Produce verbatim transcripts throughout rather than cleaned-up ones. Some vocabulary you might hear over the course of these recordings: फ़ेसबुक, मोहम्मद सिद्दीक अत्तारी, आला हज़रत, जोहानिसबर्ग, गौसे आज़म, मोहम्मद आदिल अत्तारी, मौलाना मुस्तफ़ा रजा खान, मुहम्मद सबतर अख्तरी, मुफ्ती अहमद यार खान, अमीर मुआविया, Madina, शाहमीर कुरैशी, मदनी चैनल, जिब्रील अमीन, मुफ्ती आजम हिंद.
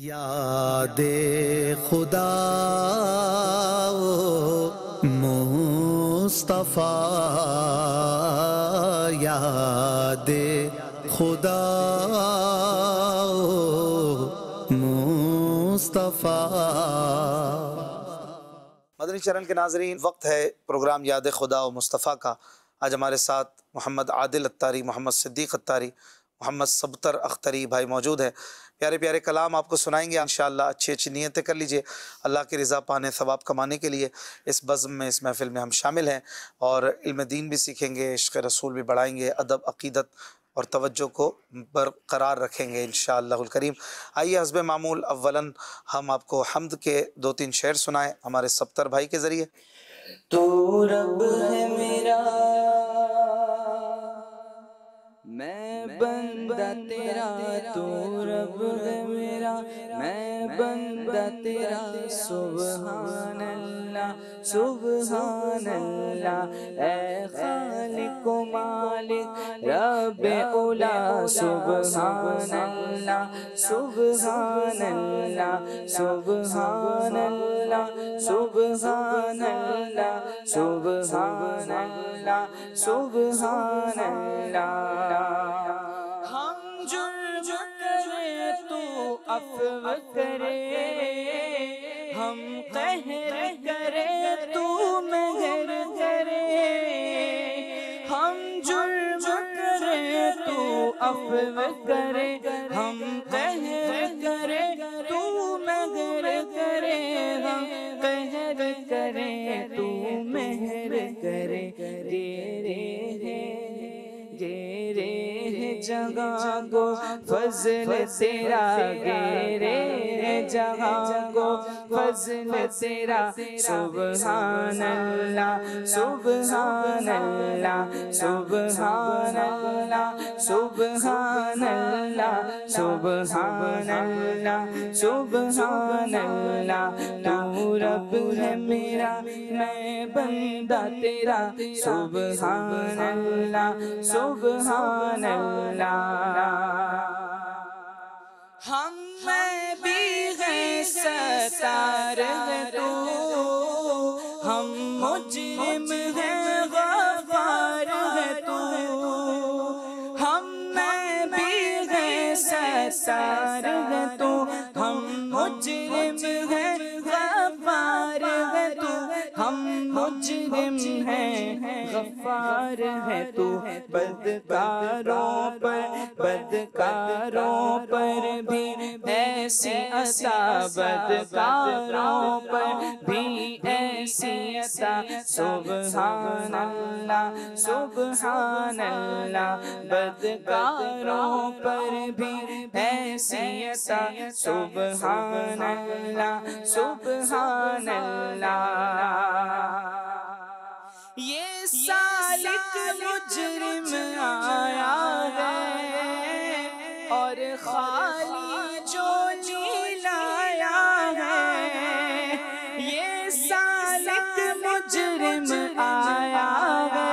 याद ए खुदा ओ मुस्तफ़ा, याद ए खुदा ओ मुस्तफ़ा। मदनी चैनल के नाजरीन, वक्त है प्रोग्राम याद ए खुदा ओ मुस्तफ़ा का। आज हमारे साथ मोहम्मद आदिल अत्तारी, मोहम्मद सिद्दीक अत्तारी, मुहम्मद सबतर अख्तरी भाई मौजूद हैं। प्यारे प्यारे कलाम आपको सुनाएंगे इंशाअल्लाह। अच्छी अच्छी नीयतें कर लीजिए अल्लाह की रज़ा पाने सवाब कमाने के लिए। इस बज़्म में, इस महफ़िल में हम शामिल हैं और इल्म दीन भी सीखेंगे, इश्क़ रसूल भी बढ़ाएंगे, अदब अक़ीदत और तवज्जो को बरकरार रखेंगे इंशाअल्लाहुल करीम। आइए हस्ब मामूल अव्वलन हम आपको हम्द के दो तीन शेर सुनाएँ हमारे सबतर भाई के ज़रिए। तो रब है मेरा मैं बंदा तेरा, तू रब है मेरा मैं बंदा तेरा। सुभान अल्लाह सुभान अल्लाह, ऐ खालिक ओ मालिक रब उला। सुभान अल्लाह सुभान अल्लाह सुभान अल्लाह सुभान अल्लाह सुभान अल्लाह सुभान अल्लाह। हम जुर्म करे तो अफ़व करे, हम कहर करे तो महर करे। हम जुर्म करे तो अफ़व करे, हम कहर करे तो महर करे। हम कहर करे तो महर करे। रे रे रे जगह को फजल तेरा, रे जगह को फजल तेरा। सुभान अल्लाह सुभान अल्लाह सुभान अल्लाह सुभान अल्लाह सुभान अल्लाह सुभान अल्लाह। तू रब है मेरा मैं बंदा तेरा। सुभान अल्लाह सुभान अल्लाह। हम में भी है सतार है तू, हम मुजरिम है गफ़ार है तू। हम में भी है सतार है तू, हम मुजरिम है गफ़ार है तू। हम मुजरिम है गफ़ार है तू। बदकारों पर बदकारों पर भी ऐसी अता, बदकारों पर भी ऐसी अता। सुभान अल्लाह सुभान अल्लाह, बदकारों पर भी ऐसी अता। सुभान अल्लाह सुभान अल्लाह। ये सालिक मुजरिम आया है और खाली जो लाया है। ये सालिक मुजरिम आया है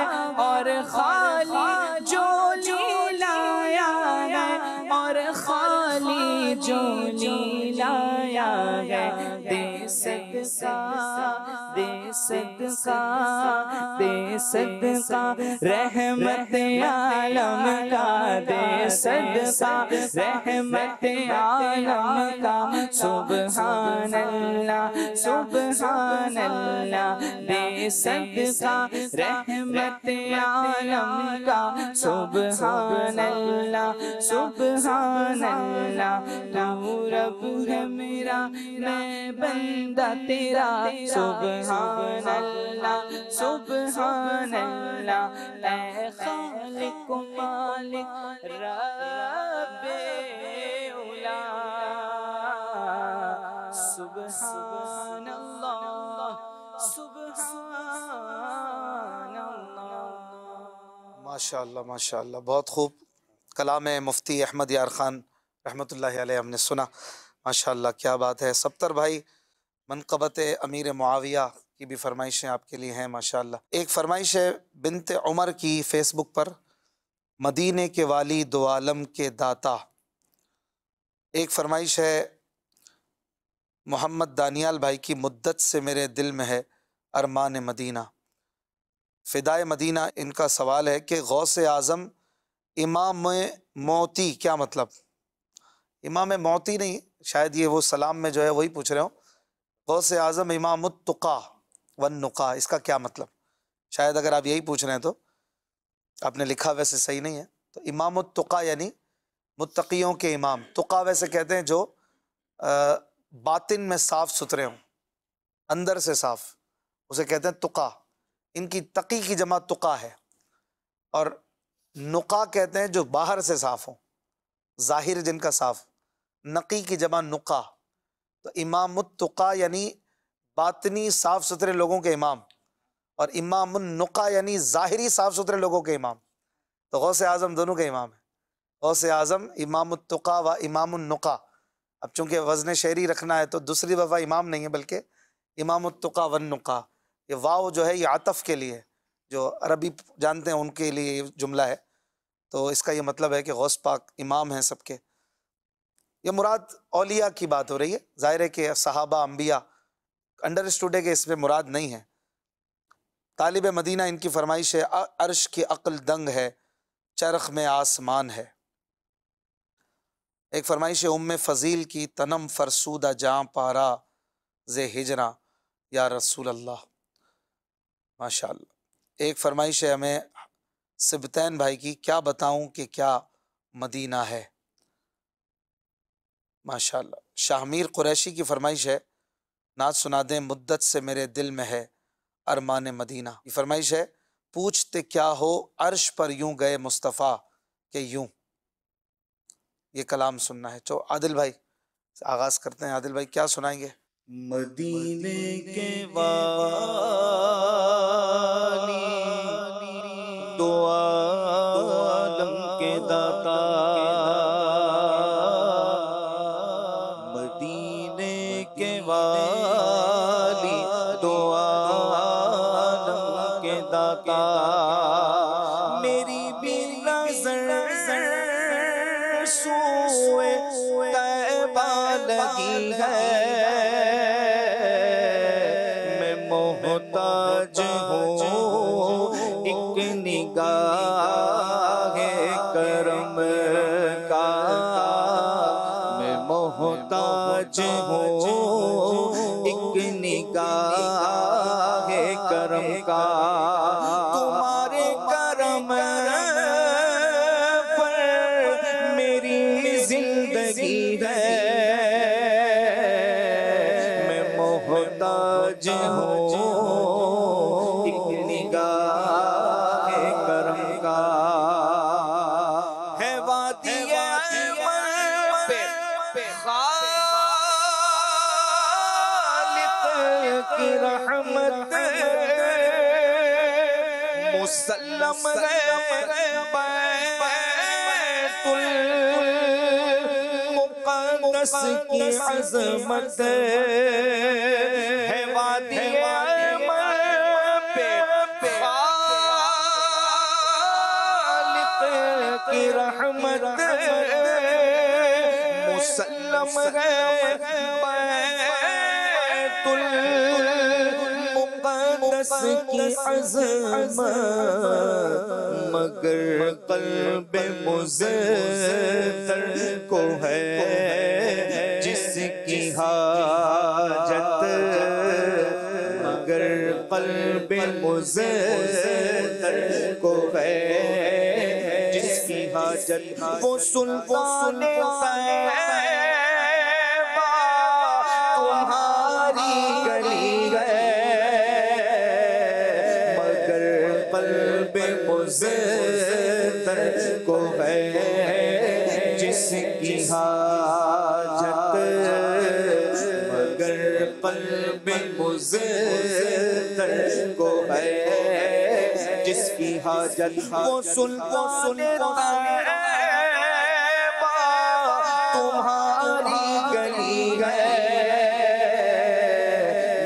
और खाली जो लाया है, और खाली जो लाया है। दे सकता दे सदका दे सदका रहमत आलम का। दे सदका रहमत आलम का। सुभान अल्लाह सुभान अल्लाह, दे सदका रहमत आलम का। सुभान अल्लाह सुभान अल्लाह। तू रब है मेरा मैं बंदा तेरा। सुभान अल्लाह सुभान अल्लाह, ऐ खालिक मालिक रब्बे उला। सुभान अल्लाह सुभान अल्लाह। माशाअल्लाह माशाअल्लाह, बहुत खूब कलाम है। मुफ्ती अहमद यार खान रहमतुल्लाह अलैह हमने सुना, माशाअल्लाह क्या बात है। सबतर भाई मनक़बत अमीर मुआविया की भी फरमाइशें आपके लिए हैं माशाल्लाह। एक फरमाइश है बिनते उमर की फ़ेसबुक पर, मदीने के वाली दो आलम के दाता। एक फरमाइश है मोहम्मद दानियाल भाई की मुद्दत से मेरे दिल में है अरमान मदीना, फ़िदाए मदीना। इनका सवाल है कि गौसे आज़म इमाम मौती, क्या मतलब? इमाम मौती नहीं, शायद ये वो सलाम में जो है वही पूछ रहे हो। गौसे आज़म इमाम तुका वन नुका, इसका क्या मतलब? शायद अगर आप यही पूछ रहे हैं तो आपने लिखा वैसे सही नहीं है। तो इमाम तुका यानी मुत्तकियों के इमाम। तुका वैसे कहते हैं जो आ, बातिन में साफ़ सुथरे हों, अंदर से साफ, उसे कहते हैं तुका। इनकी तकी की जमा तुका है। और नुका कहते हैं जो बाहर से साफ हों, ज़ाहिर जिनका साफ। नकी की जमा नुका। तो इमामुत्तुका यानी बातनी साफ़ सुथरे लोगों के इमाम, और इमामुन्नुका यानी ज़ाहिरी साफ़ सुथरे लोगों के इमाम। तो गौसे आज़म दोनों के इमाम हैं। गौसे आज़म इमामुत्तुका व इमामुन्नुका। अब चूँकि वज़न शहरी रखना है तो दूसरी वफ़ा इमाम नहीं है बल्कि इमामुत्तुका वन्नुका। ये वाव जो है ये आतफ़ के लिए, जो अरबी जानते हैं उनके लिए ये जुमला है। तो इसका ये मतलब है कि गौस पाक इमाम हैं सबके। ये मुराद औलिया की बात हो रही है। ज़ाहिर है कि सहाबा अम्बिया अंडरस्टूड के इसमें मुराद नहीं है। तालिब मदीना इनकी फरमाइश है, अर्श की अक्ल दंग है, चरख में आसमान है। एक फरमाइश है उम्म फ़ज़ील की, तनम फरसूदा जाँ पारा जे हिजरा या रसूल अल्लाह, माशाल्लाह। एक फरमाइश है हमें सिबतैन भाई की, क्या बताऊं कि क्या मदीना है, माशाल्लाह। शाहमीर कुरैशी की फरमाइश है, नात सुना दें मुद्दत से मेरे दिल में है अरमान मदीना। ये फरमाइश है, पूछते क्या हो अर्श पर यूं गए मुस्तफ़ा के यूं। ये कलाम सुनना है। तो आदिल भाई आगाज़ करते हैं। आदिल भाई क्या सुनाएंगे? मदीने के वाली दो आलम के दाता, मदीने के वाली दो आलम के दाता, मेरी भी नज़र सोए तैबा लगी है, मोहताज हूँ एक निगाहे करम का, मैं मोहताज हूँ एक निगाहे करम का, तुम्हारे करम पर मेरी जिंदगी है, मैं मोहताज हूँ मुसल्लम बैतुल मुक़द्दस की अज़मत है, वादी पे खालिक़ की रहमत, मुसल्लम बैतुल की अज़मत, मगर क़ल्ब मुज़तर को है जिसकी हाजत, मगर क़ल्ब मुज़तर को है जिसकी हाजत, वो सुल्तान तैबा तुम्हारी गली है, मुज़तर को है जिसकी हाजत, मगर क़ल्ब मुज़तर को है जिसकी हाजत, वो सुन वो सुने तुम्हारी गली है,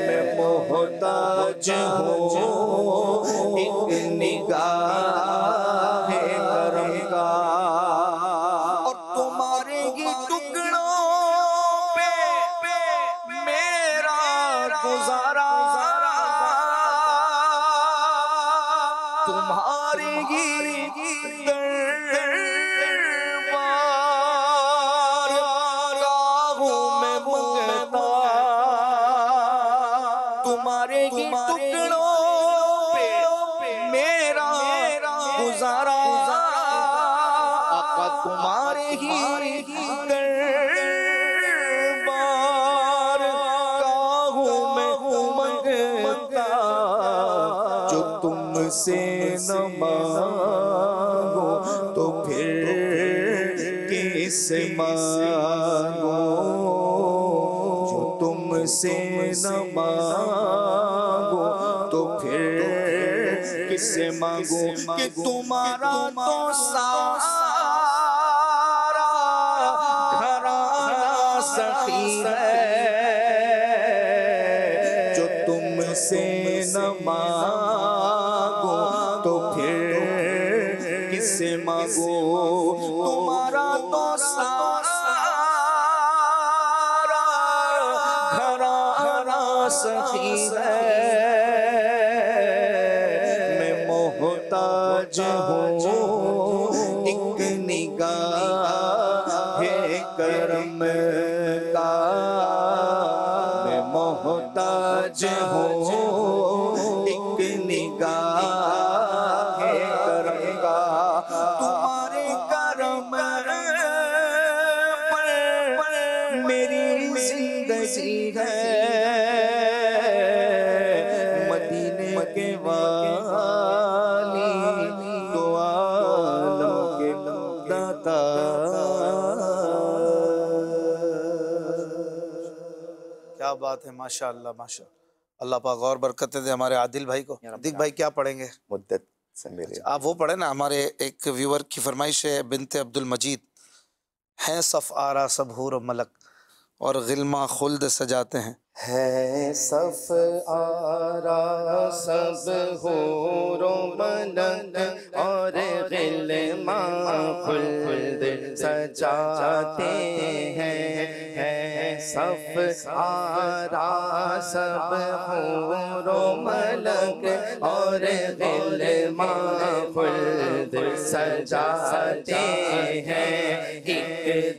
मैं मोहताज हूँ एक निगाह करम का, और तुम्हारे ही टुकड़ों पे मैं गुजारा तुम्हारी ही से न मांगो तो फिर किससे मांगो, जो तुमसे न मांगो तो फिर किससे मांगो कि तुम्हारा तो सारा घराना सखी है, जो तुमसे न मांगो से मांगो तुम्हारा तो सारा घराना सखी है। मैं मोहताज हूँ एक निगाह है करम का, मैं मोहताज हूँ एक निगाह है। मदीने के वाली तो आलम के दाता, क्या बात है, माशाअल्लाह माशाअल्लाह, अल्लाह पाक और बरकत दे हमारे आदिल भाई को। आदिल भाई क्या पढ़ेंगे? मुद्दत से मेरे आप वो पढ़े ना, हमारे एक व्यूअर की फरमाइश है, बिनते अब्दुल मजीद हैं सफ आरा सब हूर मलक और गिल्मा खुल्द सजाते हैं। है सफ आरा सब हूरों मलक और गिल्मा खुल्द सजाते हैं, है सफ आरा सब हूरों मलक और गिल्मा खुल्द सजाते हैं।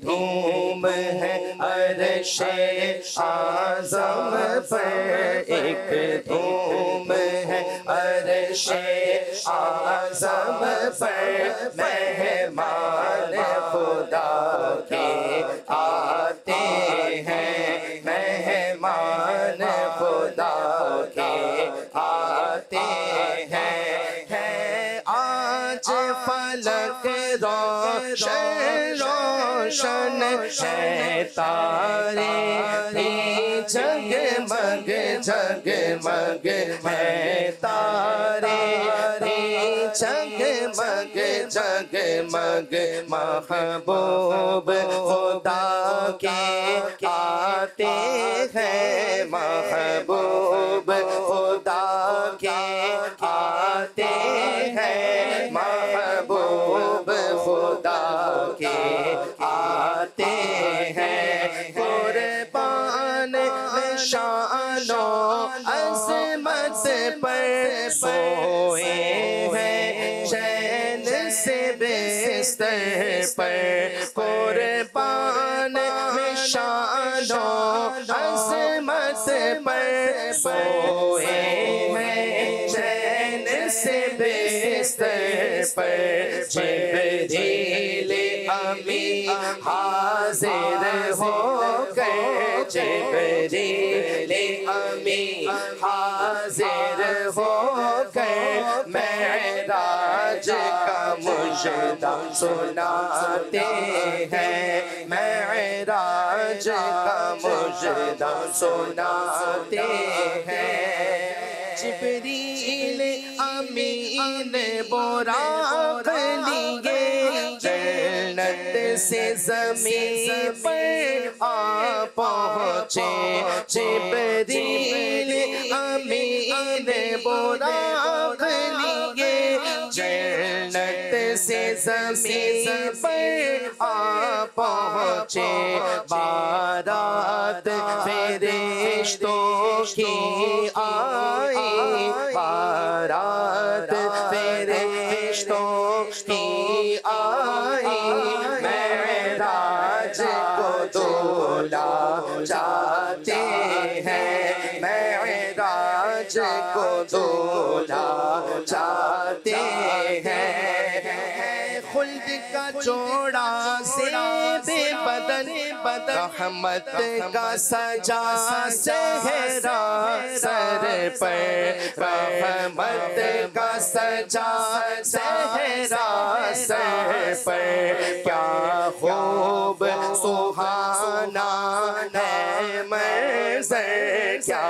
धूम है अर्शे आज़म पर, एक धूम है अर्शे आज़म पर, मेहमान खुदा के आते हैं, मेहमान खुदा के आते हैं। है आज फलक रोशन रोशन है तारे जगमग जगमग, है तारे जगमग जगमग, महबूब खुदा के आते हैं, महबूब खुदा के आते हैं, महबूब खुदा के आते हैं। कुर्बान शानो अज़मत पर सोए हैं, चैन से बिस्तर पर, कुर्बान शानो अज़मत पर सोए हैं, चैन से बिस्तर पर। जिब्रील अमीन हाजिर हो गए, जिब्रील अमीन हाजिर हो गए, मेराज का मुजदा सुनाते हैं, मेराज का मुजदा सुनाते हैं। जिब्रील अमीन बुराक लिए जन्नत से ज़मीन पर आ पहुँचे, जिब्रील अमीन बुराक लिए जन्नत से ज़मीन पर आ पहुँचे बारात फरिश्तों की आई, बारात फरिश्तों की आई, मेराज को दूल्हा जाते हैं, मेराज को दूल्हा जाते हैं। खुल्द का जोड़ा से बदन बदन रहमत का सजा सेहरा सर पर, रहमत का सजा सेहरा सर पर, क्या खूब सुहाना है मंज़र, क्या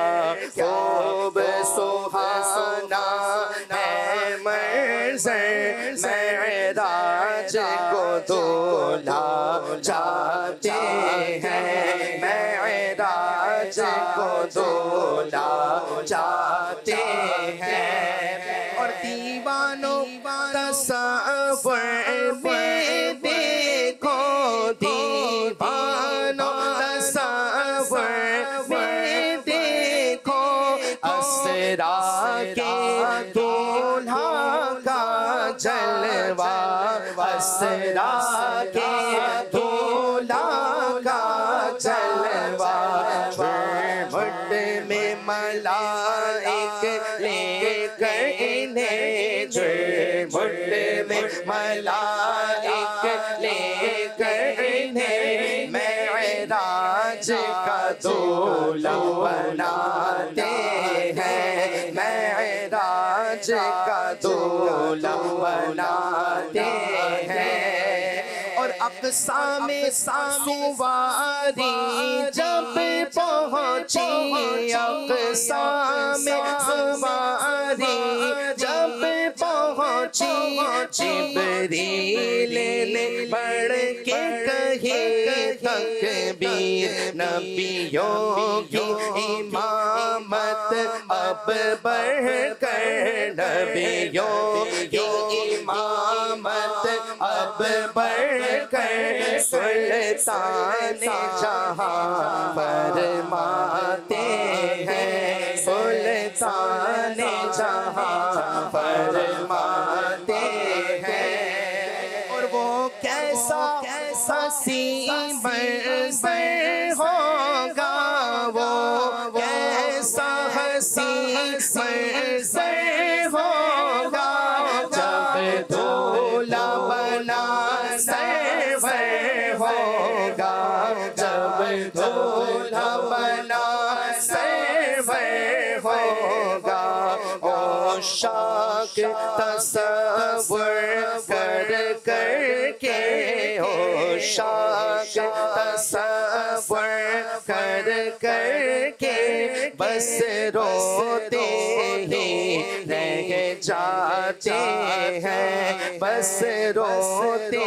खूब सुहाना है मंज़र, मेराज को दूल्हा जाते हैं, मेराज को दूल्हा जाते हैं। और दीवानों तस्वर में देखो, दीवानों तस्वर में देखो, असरा के दूल्हा का जलवा, असरा के दूल्हा का जलवा, झुरमुट में मलाइक लेकर इन्हें, झुरमुट में मलाइक लेकर इन्हें, मेराज का दूल्हा बनाते हैं, मेराज का दूल्हा बनाते हैं। और अक़साम सुवारी जब पहुँची, अक़साम सुवारी जब पहुँची, जिब्रील ने पढ़ के कही तकबीर, नबियों की इमामत अब बढ़ कर, नबियों की इमामत अब बढ़ कर, सुल्ताने जहाँ फरमाते हैं, सुल्ताने जहाँ फरमाते हैं। और वो कैसा कैसा सीन बरसर होगा, वो कैसा हसीन बरसर होगा, जब दूल्हा बना सरवर होगा, जब दूल्हा बना सरवर होगा। ओ शाक तस्वर कर करके, ओ शाक तस्वर कर करके, बस रोते ही रह जाते हैं, बस रोते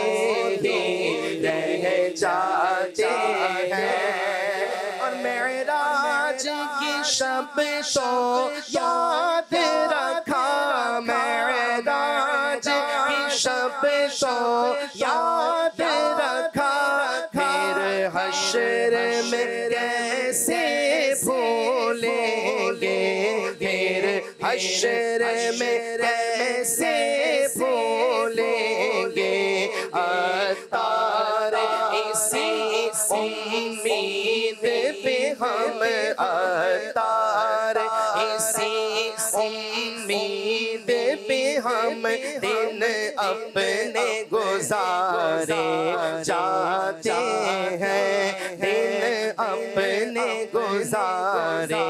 ही रह जाते हैं। और मेराज की शब तो याद रखा, मेराज की शब तो याद रखा, फिर हश्र में कैसे भूलेंगे, फिर हश्र में कैसे भूलेंगे, अत्तारी इसी उम्मीद पे हम, अत्तारी इसी उम्मीद पे हम दिन अपने गुजारे जाते हैं, दिन अपने गुजारे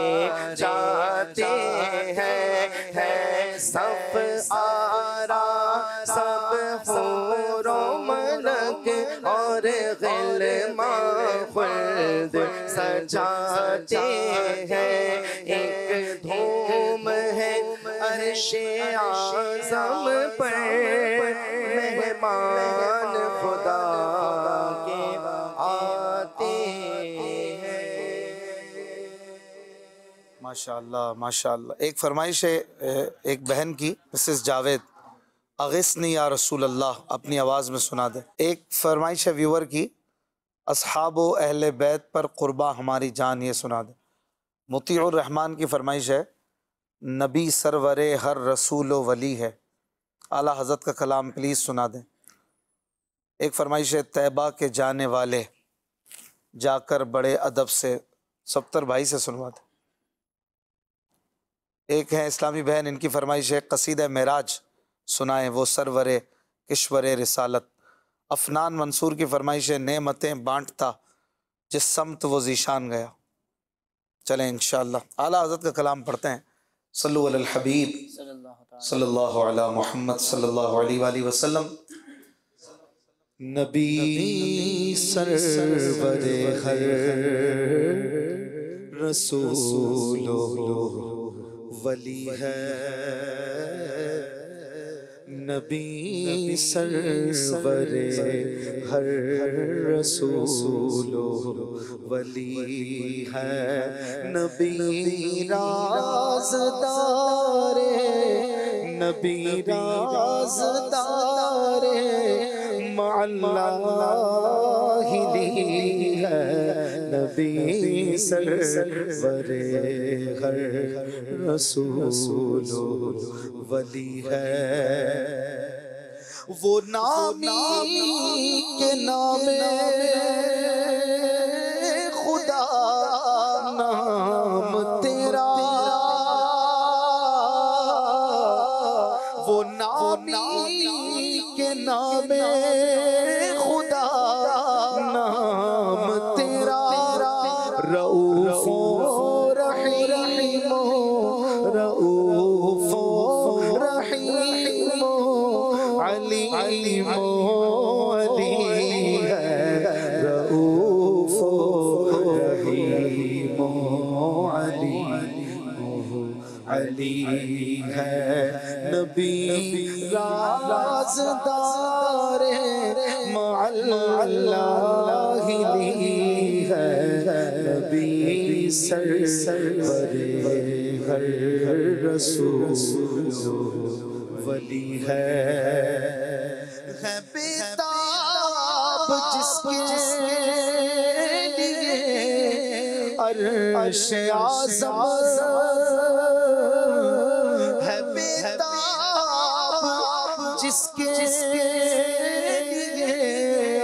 जाते हैं। है सब आरा सब हूरो मलक और ग़िलमा ख़ुल्द सजाते हैं, एक धूम है अर्शे आज़म पर, मेहमान खुदा के आते हैं। माशाल्लाह माशाल्लाह। एक फरमाइश है एक बहन की, मिसेस जावेद, अगिस्नी या रसूल अल्लाह अपनी आवाज़ में सुना दे। एक फरमाइश है व्यूवर की, असहाब व अहल बैत पर क़ुरबा हमारी जान ये सुना दे। मुतीउर रहमान की फरमाइश है, नबी सरवरे हर रसूल व वली है, अला हज़रत का कलाम प्लीज़ सुना दें। एक फरमाइश है, तैबा के जाने वाले जाकर बड़े अदब से सबतर भाई से सुनवा दें। एक है इस्लामी बहन, इनकी फरमाइश है, कसीदा मेराज सुनाएं वो सरवरे किश्वरे रिसालत। अफनान मंसूर की फरमाइश है, नेमतें बांटता जिस सम्त वो ज़ीशान गया। चलें इंशाअल्लाह आला हज़रत का कलाम पढ़ते हैं। सल्लु अलल हबीब सल्लल्लाहु अला मुहम्मद सल्लल्लाहु अलैहि वसल्लम। नबी सरवरे हर रसूल वली है, नबी सरवरे हर रसूल वली है, नबी राज़दारे नबी राज़दारे मालिली है, नबी सरवरे हर रसूल वली है। वो नामी के नामे खुदा नाम तेरा, वो नामी के नामे खुदा नाम तेरा, रऊफ़ो रहीमो रऊफ़ो रहीमो अली अलीमो अली है, रऊफ़ो रहीमो अली अली है, नबी राज़दार मालिली है, नबी सरवरे हर रसूल वली है। है बेताब जिसके लिए अर्शे आज़म, है बेताब जिसके लिए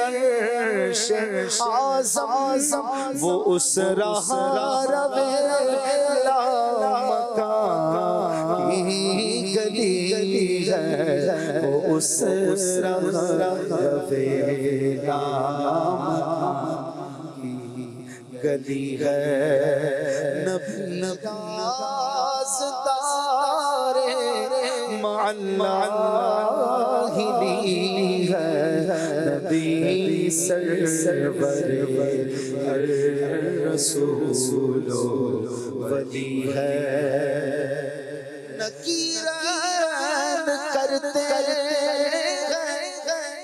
अर्शे आज़म, वो उस राह रवेला मकान की गली है, वो उस रवेला की गली है, नबी राज़दार मालिली है, नबी सरवरे हर रसूल वली है। नकीरन करते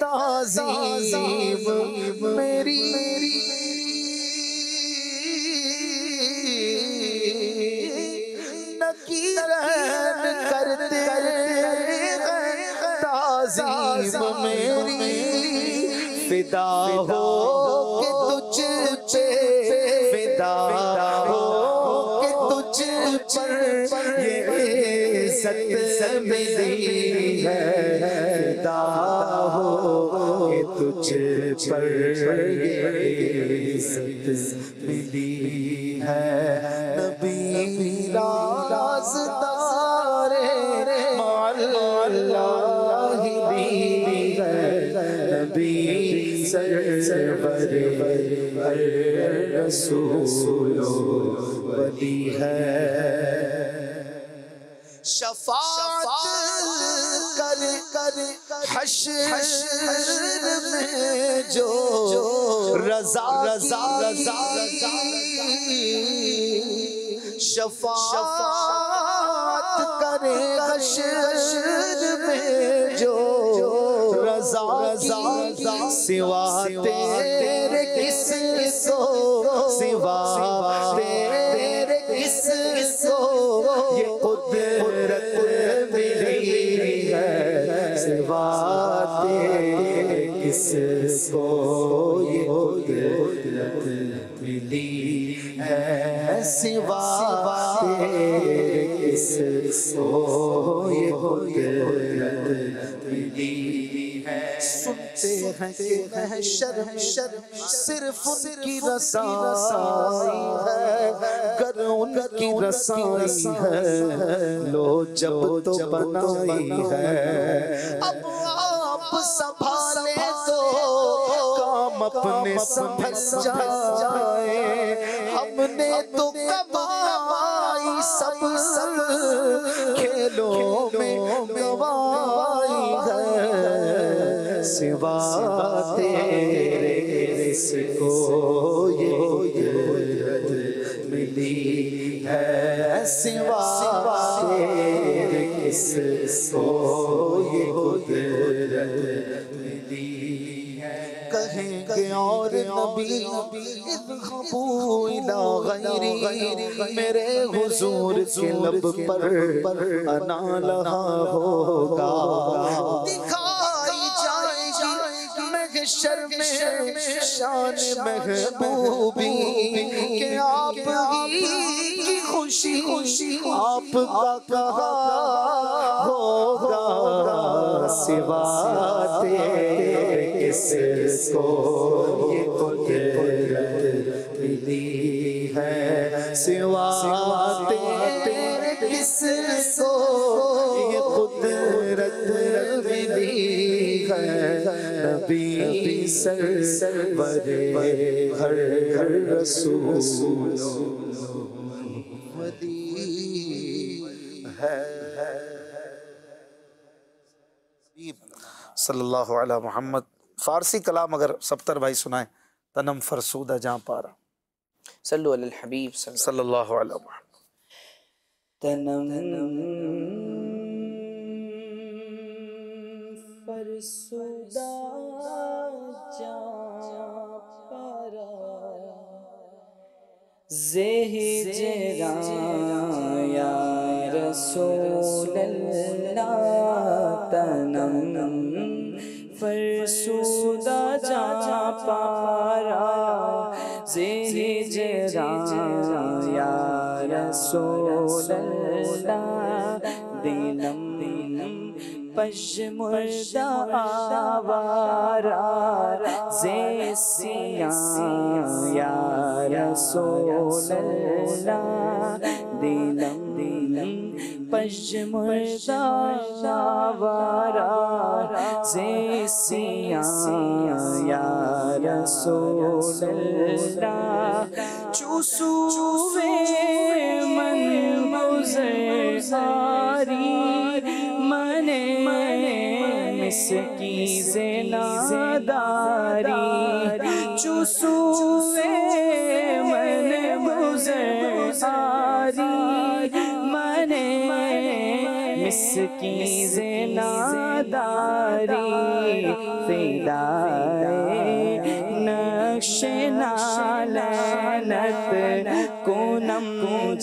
ताज़ीब मेरी, नकीरन करते ताज़ीब मेरी, फिदा हो के तुझ पे फिदा हो के तुझ पर ये इज़्ज़त मिली है, फिदा हो के तुझ पर ये इज़्ज़त मिली है, नबी राज़दार मालिली है, नबी सरवरे हर रसूल वली है। शफ़ाअत कर कर हश्र में जो रज़ा रज़ा रज़ा रज़ा शफ़ाअत कर हश्र में जो रज़ा रज़ा, सिवा तेरे किसको सिवा तेरे किसको ये कुदरत मिली है, किसको ये कुदरत मिली है सिवा तेरे, किसको ये कुदरत मिली है। सुनते हैं कि महशर सिर्फ उनकी रसाई है, गर उनकी रसाई है, लो जब तो बनाई है। अब संभाले तो काम अपने संभल जाए, हमने तो कमाई सब सब खेलों में गवाई है। सिवा तेरे किसको ये कुदरत मिली है, सिवा तेरे किसको ये कुदरत मिली है। कहेंगे और नबी इला गैरी, मेरे हुजूर के लब पर अना लहा होगा। दिखाई जाएगी महशर में शान महबूबी के, आप की खुशी खुशी आपका कहा होगा। सिवा तेरे किसको ये कुदरत मिली है, सिवा तेरे किसको ये कुदरत मिली है। नबी सरवर हर हर रसूल है सल्लल्लाहु अला मोहम्मद। फ़ारसी कलाम अगर सप्तर भाई सुनाएं, तनम फरसूदा जहाँ पारा सल्लल्लाहु अलल हबीब सल्लल्लाहु अला मोहम्मद। तनम फरसूदा जहाँ पारा ज़ेहिजरा या रसूल अल्लाह, तनम फरसूदा जहाँ पारा ज़ेहिजरा या रसूल अल्लाह। दिनम दिनम पश्मुर्दा आवारा ज़ेसिया या रसूल अल्लाह। दिनम दिनम पश्मुर्दा आवारा ज़ेसिया या रसूल अल्लाह। चूसूवे मन गुज़र सारी मने मिसकी ज़िनादारी, चूसूवे मन गुज़र सारी मने मिसकी ज़िनादारी। फ़िदाए नत कोनम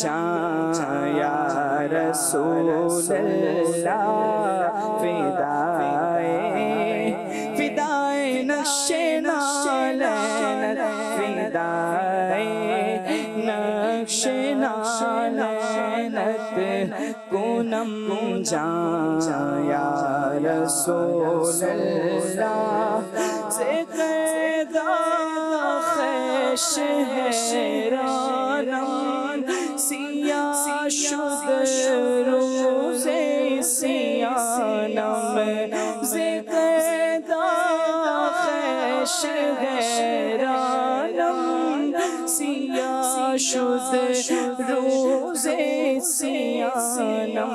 जाया रसूल अल्लाह। फिदाए फिदाए नक्शे नालनत, फिदाए नक्शे नालनत कोनम जाया रसूल अल्लाह। से शहरान सिया शुद रोज़े सियानम, ज़िकदा शहरानम सिया शुद रोज़े सियानम।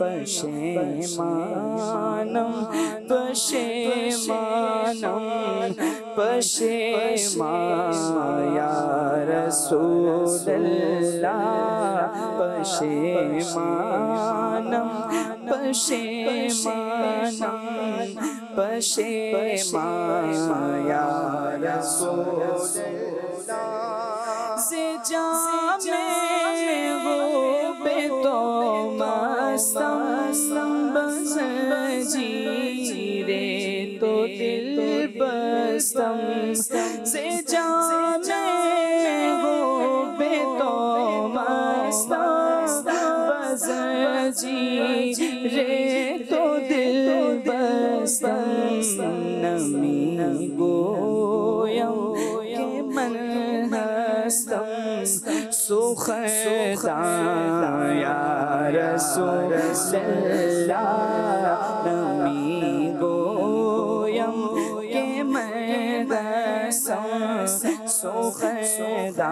पशेमानम पशेमानम पशेमा या रसूल अल्लाह। पशेमानम पशेमानम पशेमा या रसूल अल्लाह। से जामे वो बेतो मस्तम बस जीरे तो दिल से जाने हो बे तो मस्ता बज़र जी रे तो दिल बस्ता नमी गोया के मन हस्ता सुखदा या रसूल अल्लाह नमी गोयम के मन सुखदा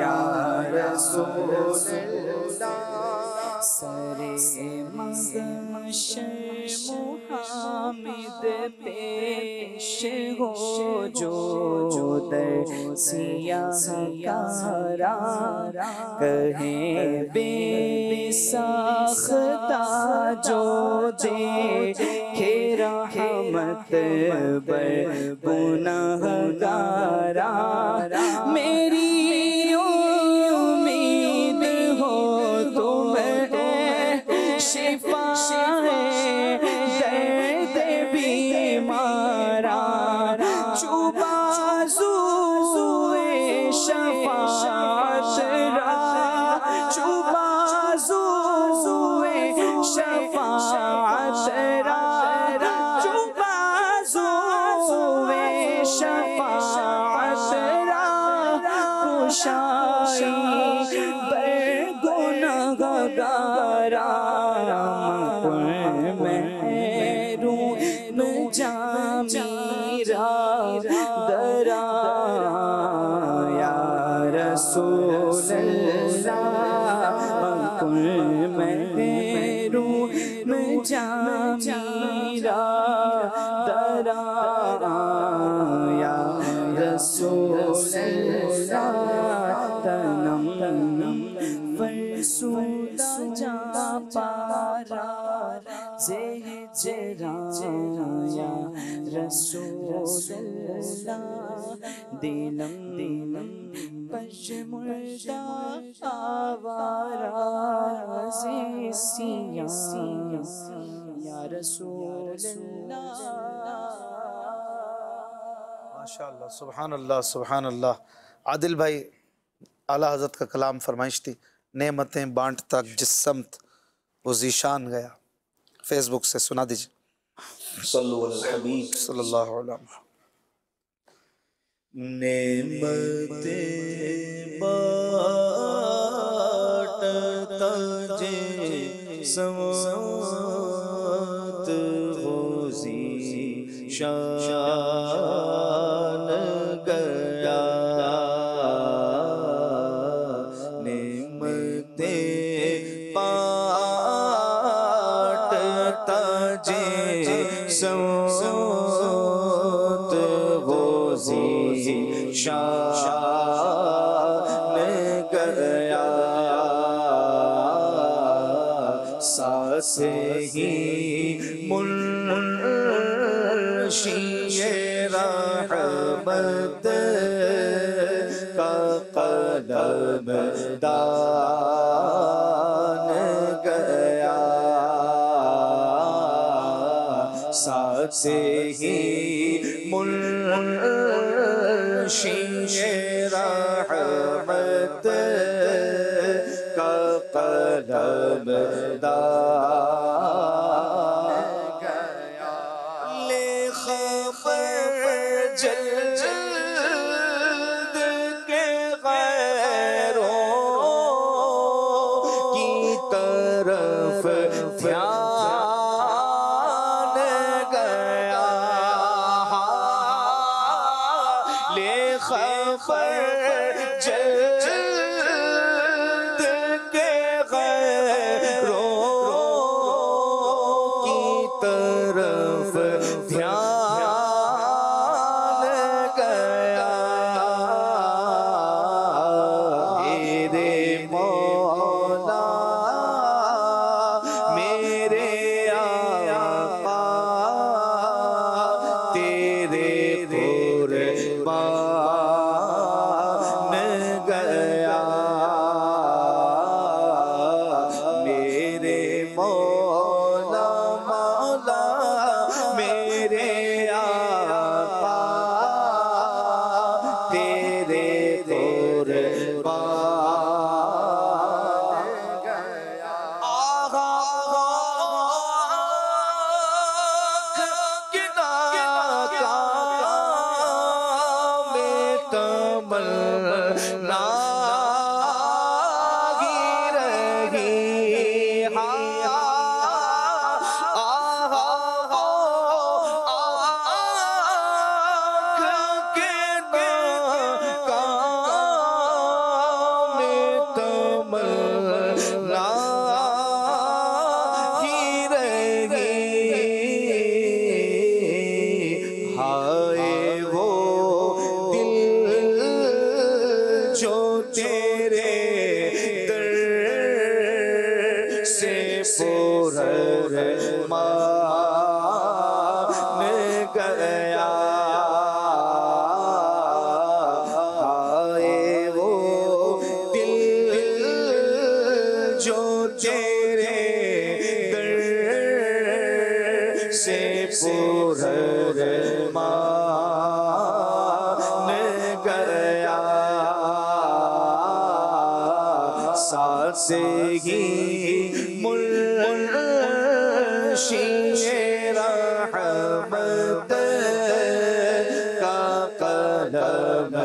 या रसूल अल्लाह सरे मुहामिद पेश हो जो जो दर सिया कारा कहे बेसाख्ता जो जे खेरा मत बर गुनहगारा मेरी उम्मीद हो तुम्हें शिफा है दिलम दिलम पश मुर्दा आवारा से सिया या रसूल अल्लाह। माशाअल्लाह, सुभान अल्लाह, सुभान अल्लाह। आदिल भाई, अला हज़रत का कलाम फरमाइश थी, नेमतें बांटता जिस्मत वो ज़ीशान गया। फेसबुक से सुना दीजिए। सल्लल्लाहु अलैहि वसल्लम। नेमतें बांटता जिस्मत वो ज़ीशान गया, नेमतें बांटता जिस्मत वो ज़ीशान गया, सास ही मुर्शिदे रहमत का कदम दान गया, सास ही मुर्शिदे रहमत का कदम दान मौला मेरे तेरे दर से पूरा मान गया, साथ से ही मुर्शिद रहमत का कदम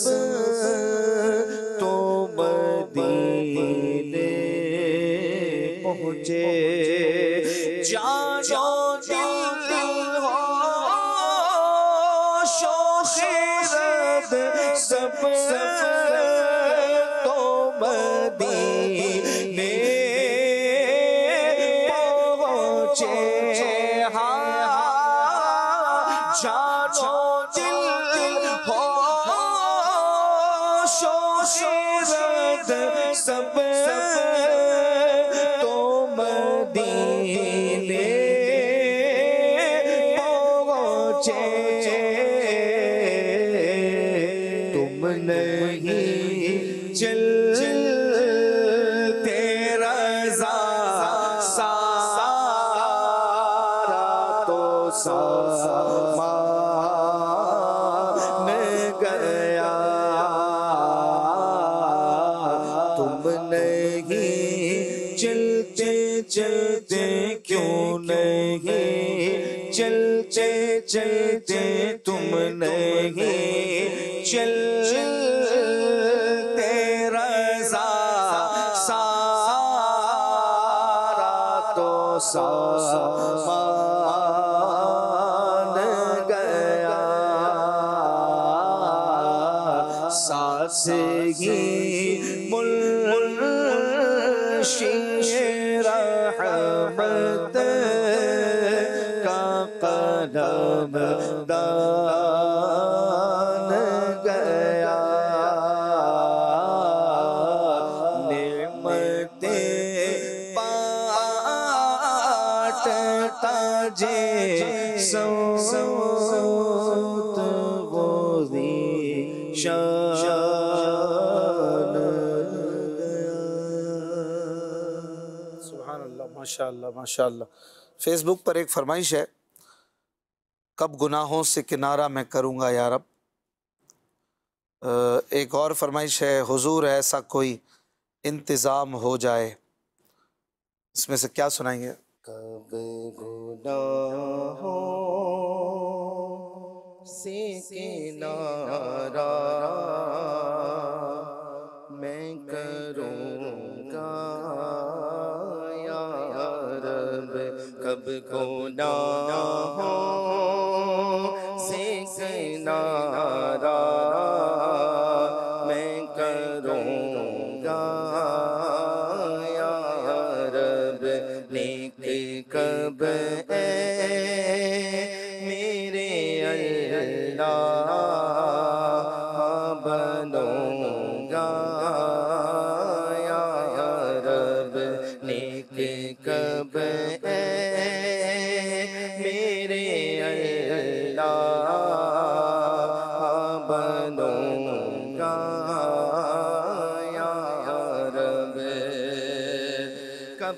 सब तो मदीने पहुँचे, जानो दिल हो शोशेरद सब तो मदीने पहुँचे। हाँ जानो सब तो मदीने पहुँचे, तुम नहीं चल तेरा सारा तो सामान गया, चलते क्यों नहीं चलते चलते तुम नहीं चल तेरा सारा तो सामान गया, साथ से ही मुल रहमत का कदम दान गया, नेमतें बाँटता जे सौत गोदी शान। माशाल्लाह माशाल्लाह। फेसबुक पर एक फरमाइश है, कब गुनाहों से किनारा मैं करूँगा या रब। एक और फरमाइश है, हुजूर ऐसा कोई इंतज़ाम हो जाए। इसमें से क्या सुनाएंगे? कब गुनाहों से किनारा मैं करूँगा, कब गुनाहों से किनारा मैं करूँगा या रब, लेकिन कब ऐ मेरे अल्लाह बनूँगा या रब, लेकिन कब मेरे अल्लाह बनूं।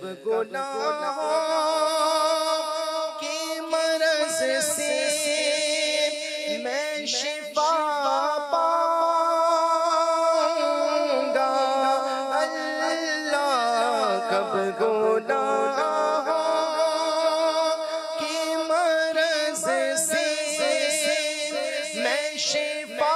सब गुनाहों की मरज़ से मैं शिफा पाऊंगा। अल्लाह कब गुनाहों की मरज़ से मैं शिफा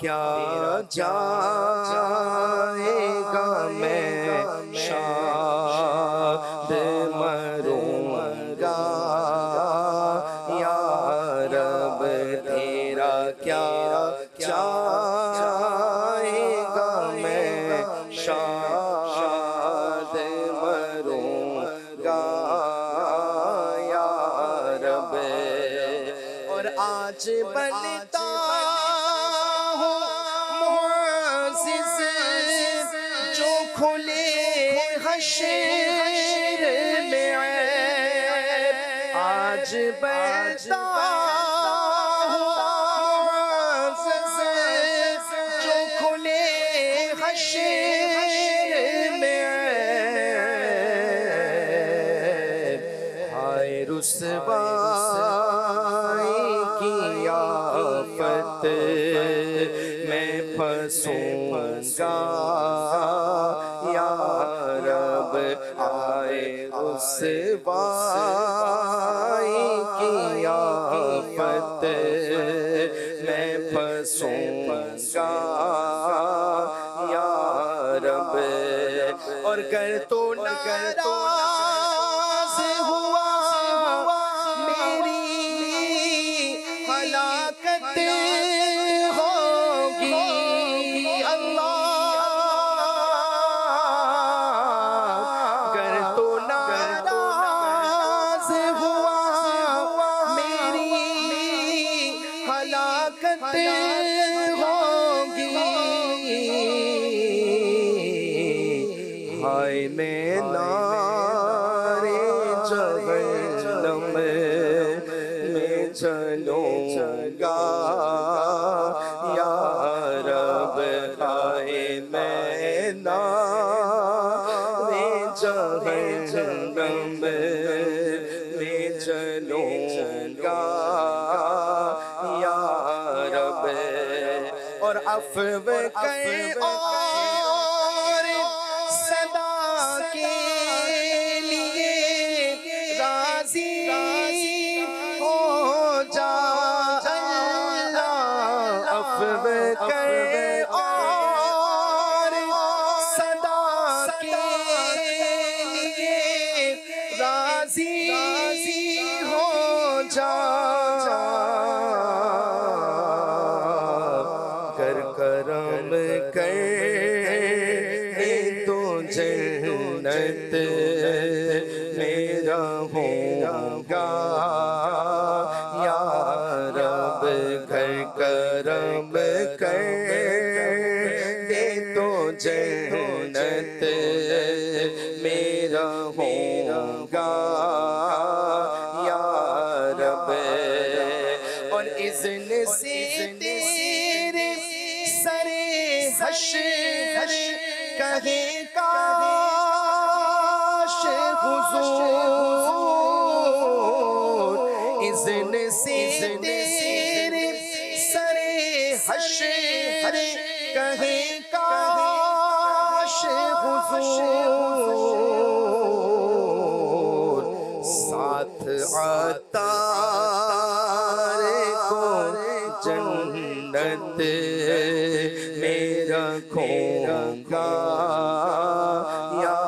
क्या जाएगा मैं शाद मरूंगा या रब। तेरा क्या जाएगा मैं शाद मरूंगा या रब। और आज बनता खुले हशर में आज बनता हूं जो खुले हशर में। हाय रुसवाई की आफत मैं फंसूंगा रब। आए उस बाई की आफत मैं फंसूंगा या रब। और कर तो न कर तो से हुआ मेरी हलाकत होगी अल्लाह। हाय मैं नारे जहन्नम में चलूंगा या रब। हाय मैं नारे जहन्नम में चलूंगा या रब। और अफ़व कर और सदा के लिए राजी हो जा अल्लाह। अफ़व कर और सदा के लिए राजी हो जा। कर करम कर तो जन्नत मेरा होगा या रब। कर करम कर दे तो जन्नत मेरा होगा या रब। और इज़्न से तेरे सरे हश्र कहे काश हुजूर। इज़्न से तेरे सरे शरे कहें काश हुजूर साथ अत्तारी को जन्नत में रखूंगा या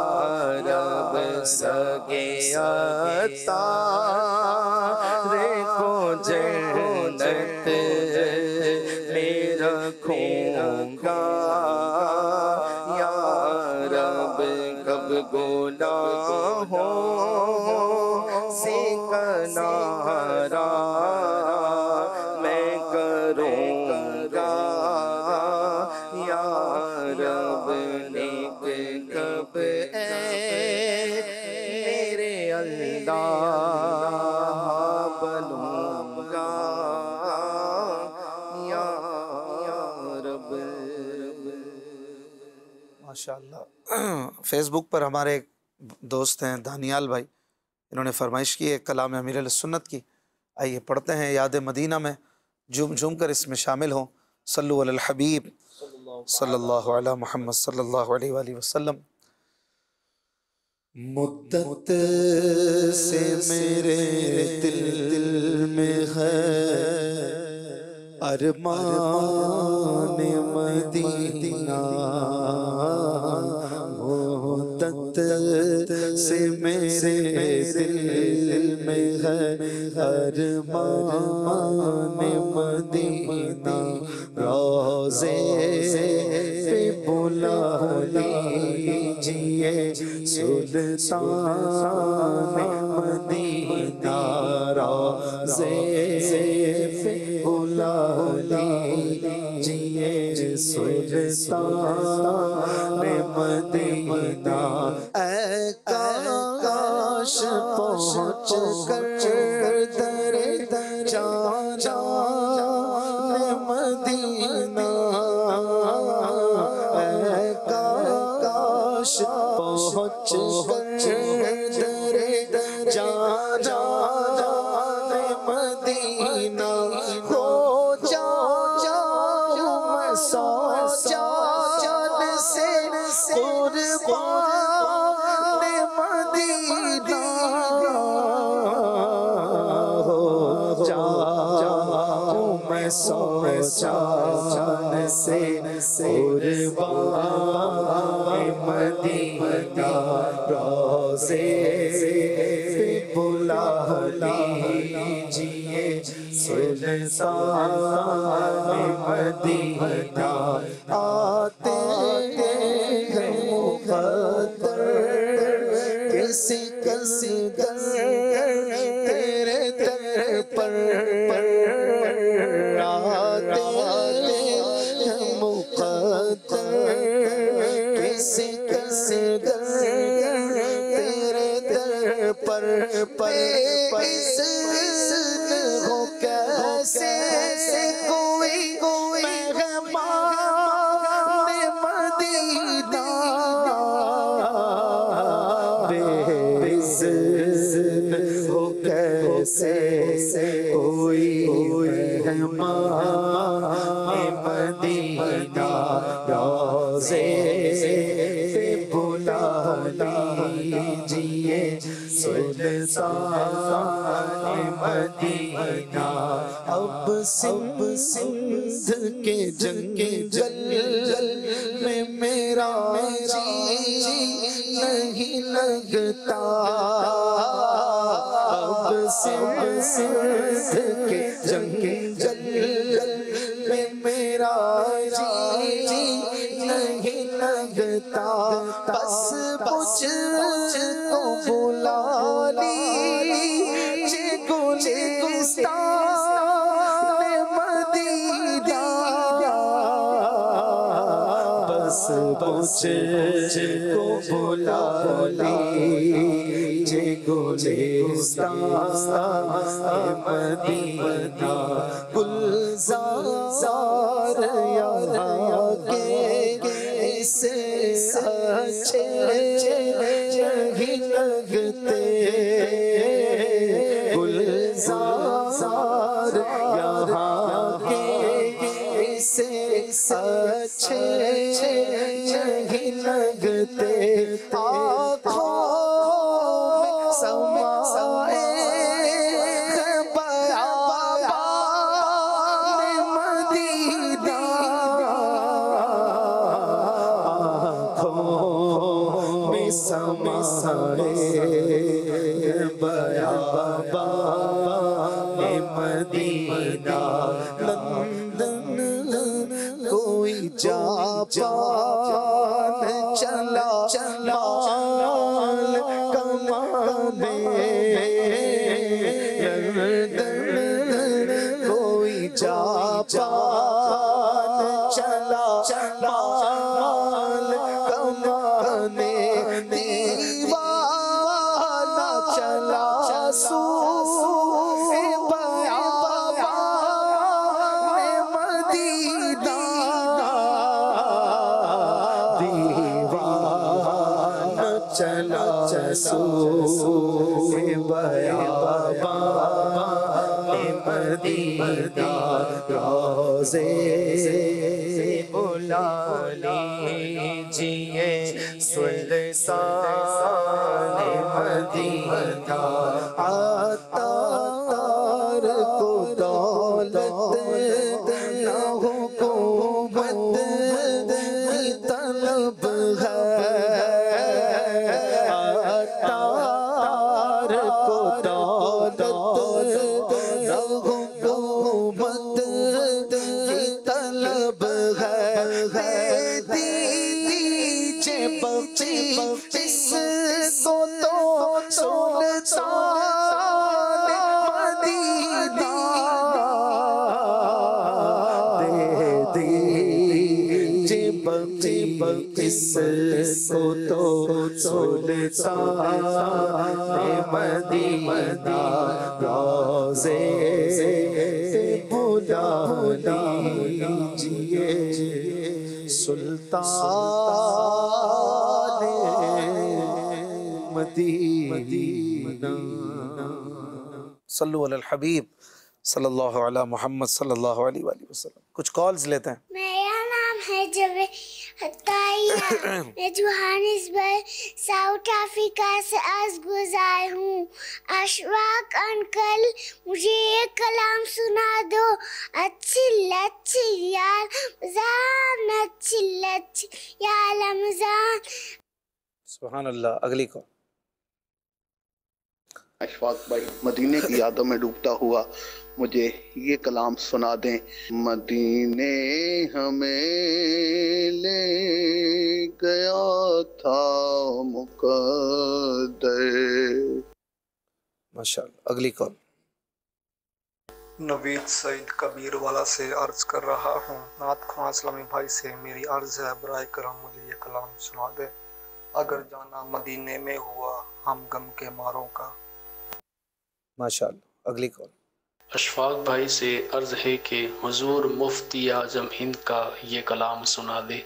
रब सगे अत्तारी को जन्नत में रखूंगा या रब कब गुनाहों से कनारा मैं करूंगा या रब नेक कब ए मेरे अल्लाह बनूंगा या रब। माशाअल्लाह, फेसबुक पर हमारे दोस्त हैं दानियाल भाई, इन्होंने फरमाइश की है कलाम अमीरुल सुन्नत की, आइए पढ़ते हैं। याद मदीना में झूम झूम कर इसमें शामिल हों। सल्लु अलल हबीब सल्लल्लाहु अलैहि मुहम्मद सल्लल्लाहु अलैहि वसल्लम। मुद्दत से मेरे दिल दिल में है अरमान मदीना, मुद्दत से मेरे दिल में है अरमान मदीना, रोज़े पे बुला लीजिए सुल्तान मदीना, रोज़े पे बुला लीजिए सुल्तान मदीना। ऐ काश पहुँच कर दर मदीना, काश पहुँच कर दर जा जा मदीना, हो जा सौ चाँद से कुर्बान मदीना, सौ चाँद से कुर्बान मदीना, रोज़े बुला लीजिए सुल्तान मदीना। आते हैं मुक़द्दर किसी किसी तेरे दर पर, आते हैं मुक़द्दर किसी किसी तेरे दर पर, हो कैसे कोई कोई मदीना, हो कैसे कोई मदीना, रोज़े पे बुला लीजिए सुल्तान मदीना। अब सिंध सिंध के जंग जल जल में मेरा जी नहीं लगता, अब सिंध सिंध के जंग जल जल में मेरा जी नहीं लगता, बस मुझको बुला लीजिए गुलिस्तान मदीना, बस मुझको बुला लीजिए गुलिस्तान मदीना। गुलजार यहाँ के इसे अच्छे नहीं लगते, गुलजार यहाँ के इसे साए बयाबा मदीना लंदन कोई जा चला चला कमाने लंदन कोई जा चला चला कमाने दीवाना चला चला चसूए बयाबा मदीना रोज़े बुला लीजिए सुल्ताने मदीना अत्तार को दौलत ना हो हुकूमत की तलब है किसको तो सुल्ताने मदीना रोज़े बुला लीजिए सुल्ताने मदीना। सल्लु अलल हबीब सल्लल्लाहु अला मुहम्मद सल्लल्लाहु अलैहि वसल्लम। कुछ कॉल्स लेते हैं। मेरा नाम है जबे अत्तारी, मैं जोहानिसबर्ग साउथ अफ्रीका से आज गुजार हूँ। अशवाक अंकल मुझे एक कलाम सुना दो। अच्छी लच्छी यार रमजान, अच्छी लच्छी यार रमजान। सुभान अल्लाह। अगली कॉल। अशफाक भाई, मदीने की यादों में डूबता हुआ मुझे ये कलाम सुना दें। मदीने हमें ले गया था मुकद्दर। माशाल्लाह। अगली कॉल। नवीद सईद कबीर वाला से अर्ज कर रहा हूँ। नाथ खान इस्लामी भाई से मेरी अर्ज है, बराए करम मुझे ये कलाम सुना दे। अगर जाना मदीने में हुआ हम गम के मारों का। माशाल्लाह। अगली कॉल। अशफाक भाई से अर्ज है कि हुजूर मुफ्ती आजम हिंद का ये कलाम सुना दे।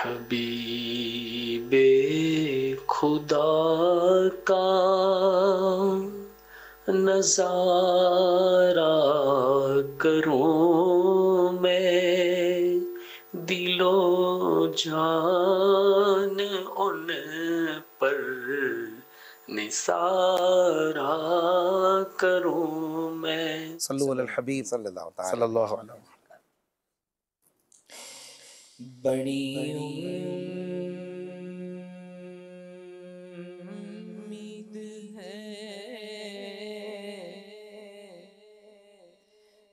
हबीबे खुदा का नजारा करूं मैं, दिलो जान उन पर निसारा करूं। सल्लु अलल हबीब सल्लल्लाहु अलैहि वसल्लम। बड़ी उम्मीद है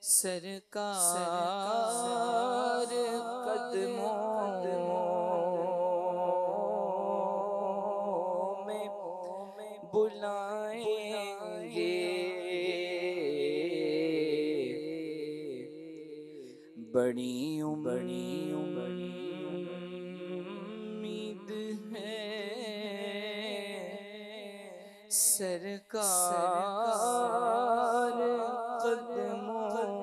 सरकार कदमों में बुलाएंगे। बड़ी बड़ी उम्मीद है सरकार कदमों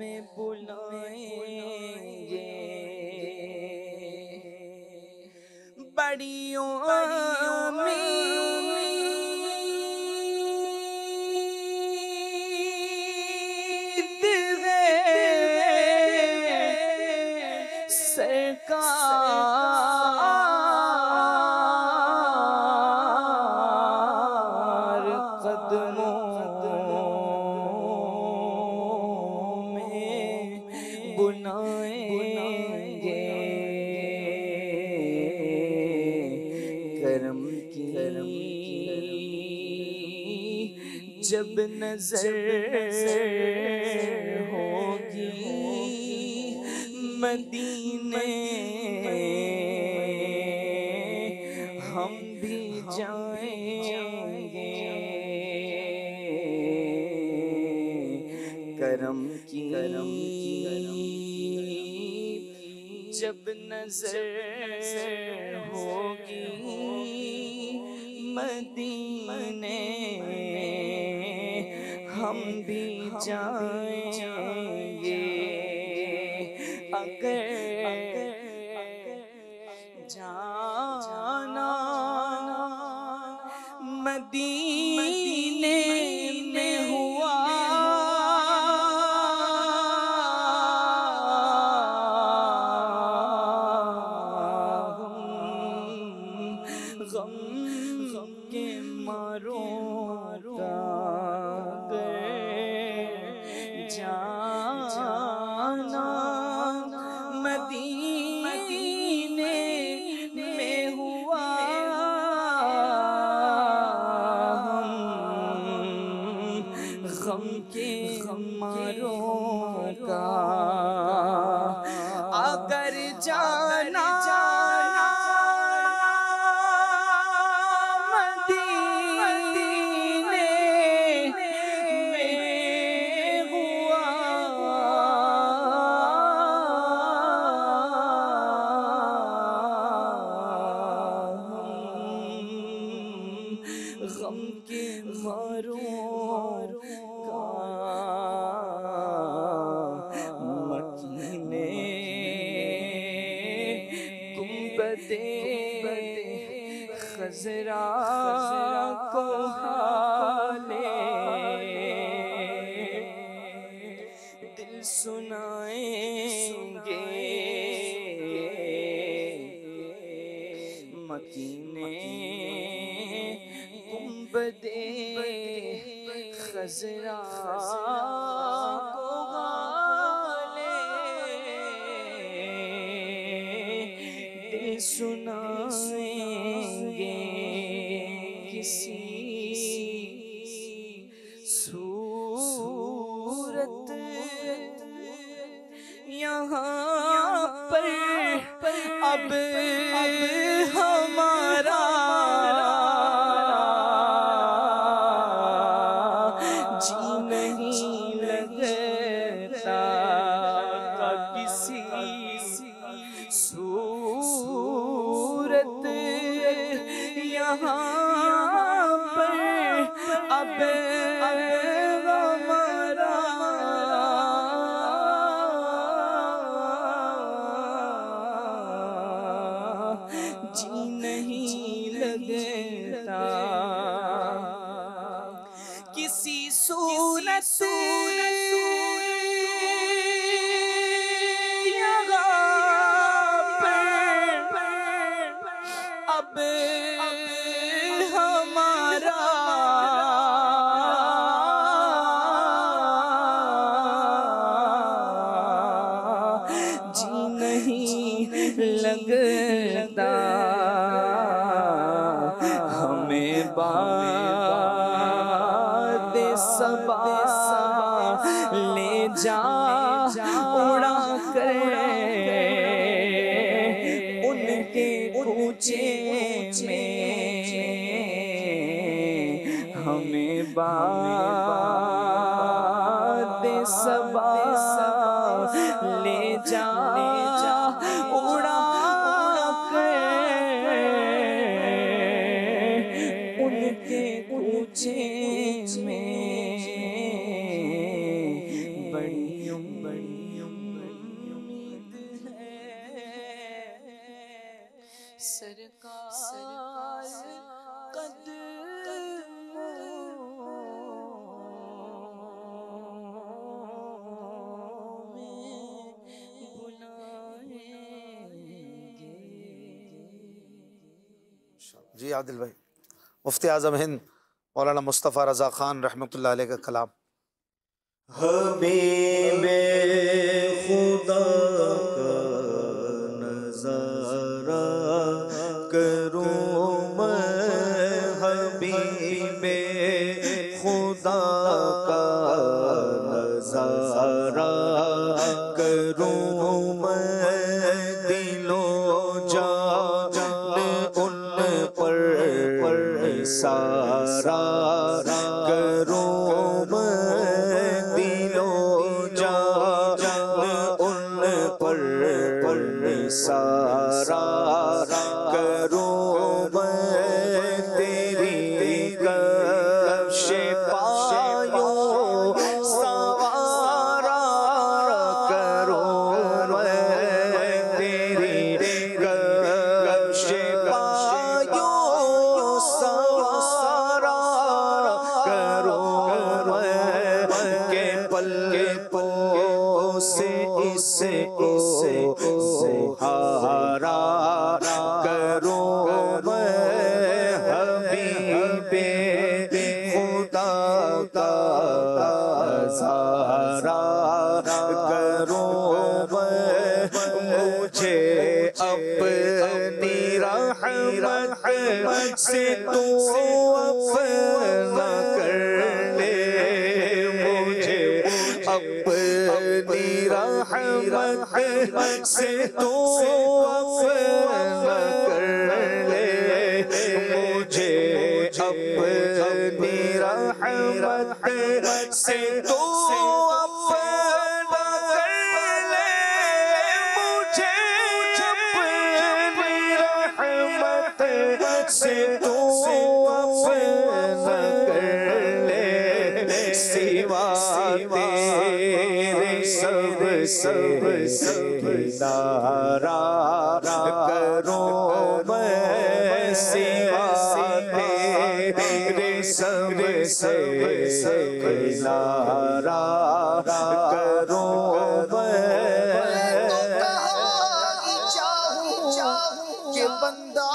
में बुलाएंगे। बड़ी बुलाएंगे। जब नजर होगी मदीने हम भी जाएंगे, करम की जब नजर होगी मदीने हम भी जाएंगे, अगर जाना मदीने में हुआ गम गम के मारो खज़रा को हाले दिल सुनाएंगे, मकीने गुंबदे खज़रा को हाले दिल सुनाएंगे, सूरत यहाँ पर अब हमारा जी नहीं लगता किसी सूरत यहाँ अब हमारा जी नहीं लगता किसी सूरत अब हमारा लगता, हमें बाद सबा ले जा उड़ा करे उनके ऊंचे में, हमें बाद सबा ले जा जी। आदिल भाई, मुफ्ती आजम हिंद मौलाना मुस्तफ़ा रजा खान रहमतुल्लाह अलैह का कलाम। हबीबे खुदा का नज़ारा करूं मैं, हबीबे खुदा सारा करो दिलो जान उन पर सारा करो तेरी कश पायो सवारा करो तेरी कश पायो सवारा करो के पल के पल से इसे इसे हारा करो हबीबे खुदा का सारा करो मुझे अपनी रहमत से तू अपना कर ले मुझे अपनी रहमत से तू अपना कर ले मुझे अपनी रहमत से तू अपना कर ले मुझे अपनी रहमत से तू अपना कर ले सिवा तेरे सब सब सब दारा करो मैं सिवा तेरे सब सब सब दारा करो मैं तो चाहूं के बंदा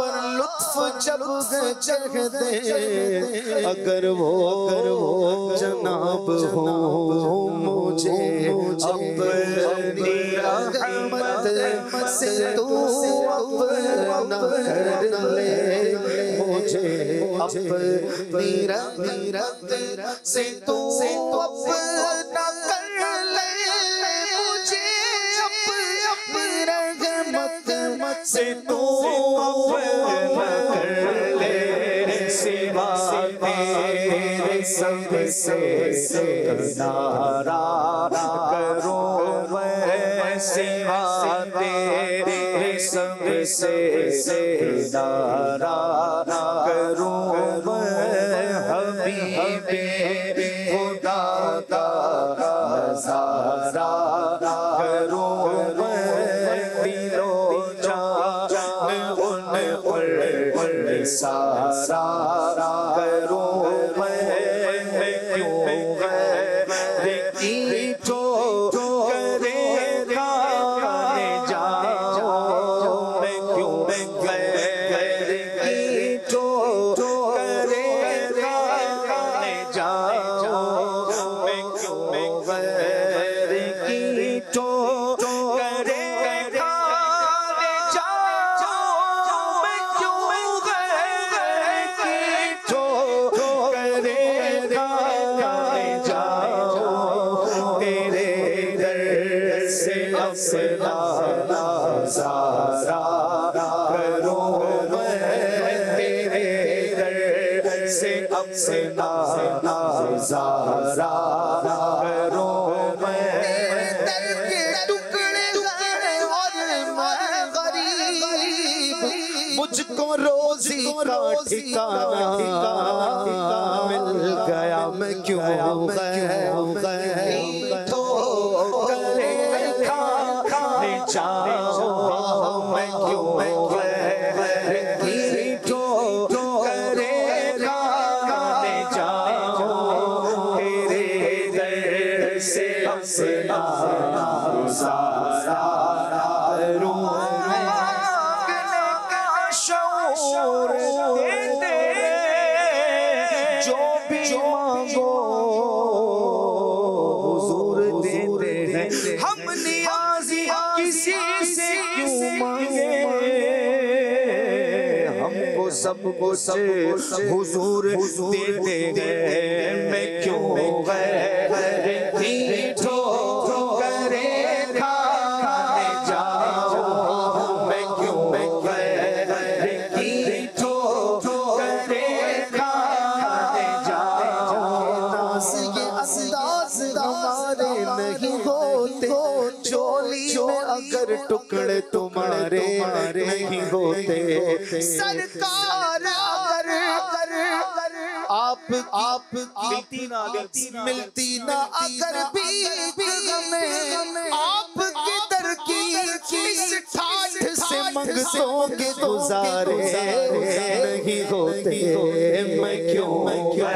पर लुत्फ जब जग दे अगर वो जनाब हो मुझे अपनी रहमत से तू अपना कर ले मुझे अपनी रहमत से तू अपना कर ले मुझे अपनी रहमत से तू तेरे संग से दारा करो मैं सिवा तेरे संग से दारा करो मैं हबीबे खुदा का सारा करो मैं दिलो जान उन पर सारा करो ठिकाना मिल गया मैं क्यों सबको से हुजूर देते हैं मैं क्यों गैर ठो करे खाने जाओ मैं क्यों गैर में अगर टुकड़े तुम्हारे नहीं होते सरकार आप आप मिलती ना मिलती ना अगर भी आपकी तरकीब ठाठ से मंगसोगे गुजारे नहीं होते मैं क्यों मैं क्यों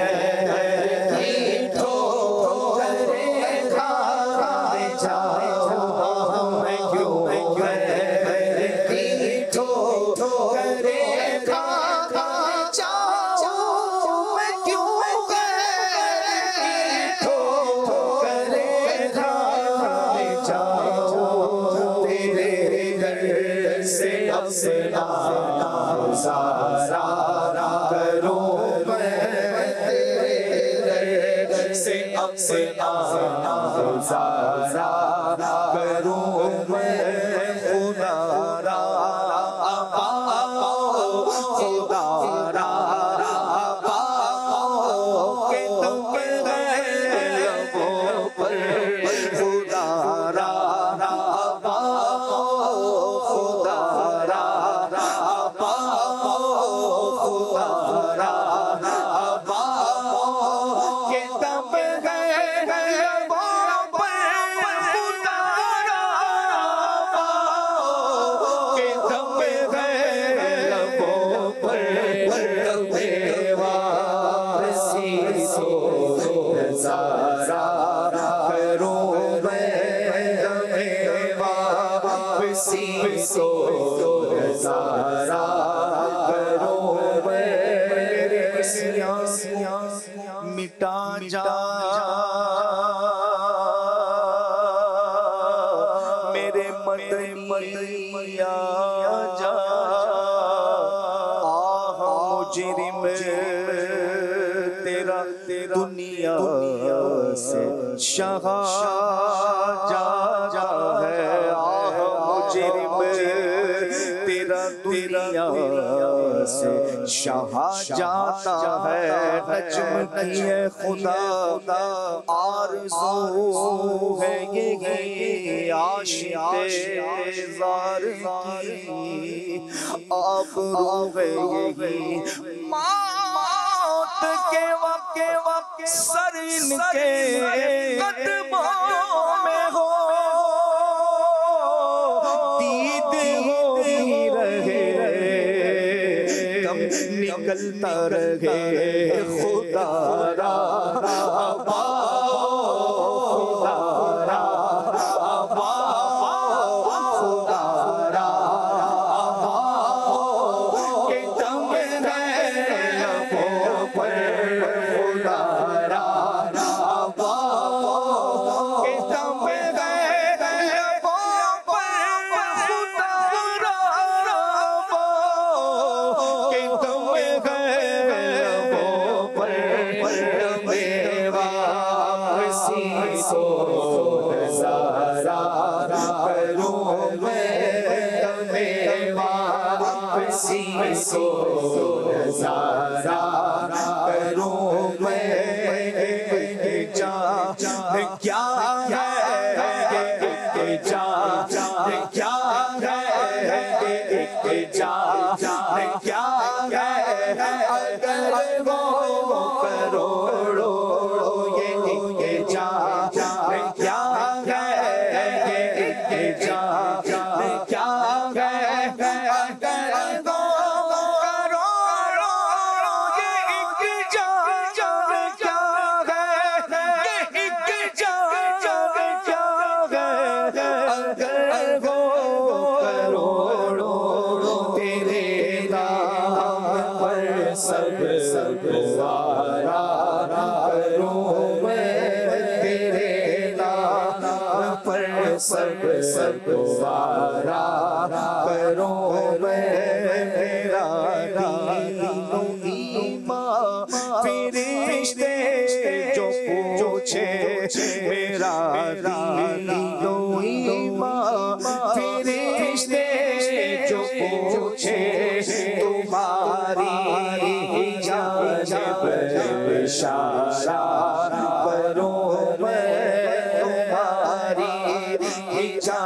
जाता है नजमती है खुदा आरज़ू है ये आशिक़े ज़ार की आबरू है ये मौत के वक्त सर इनके कदमों में हो निकलता रहे खुदा रा अबा खुदा रा अबा खुदा रा अबा के दम रहो पर खुदा रा अबा के दम रहो पर खुदा रा अबा के सो नजारा करूं मैं जान क्या है जान क्या है जान क्या है अगर वो करोड़ो ये जान क्या है जान क्या सरगुजारा करो मेरा दीनो ईमान फरिश्ते जो पूछे मेरा दीनो ईमान फरिश्ते जो पूछे तुम्हारी जानिब इशारा करो मैं तुम्हारी जा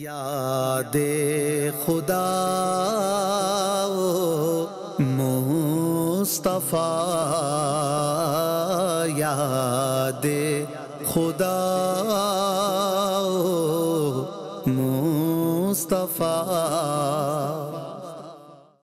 याद ए खुदा-ओ-मुस्तफा याद ए खुदा-ओ-मुस्तफा